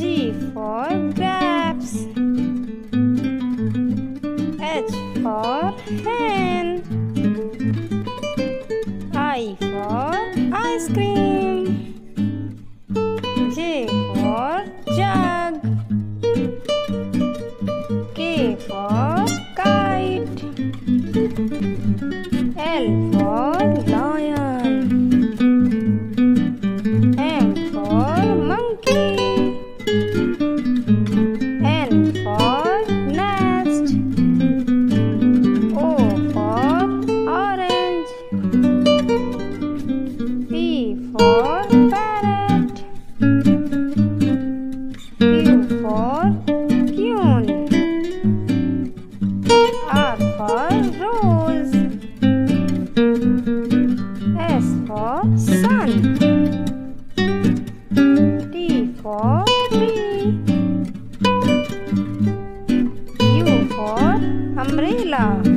G for grapes, H for hen, I for ice cream, J for jug, K for kite, L for lion, M for monkey, N for nest, O for orange, P for parrot, Q for tune, R for rose, S for sun, T for tree, U for umbrella.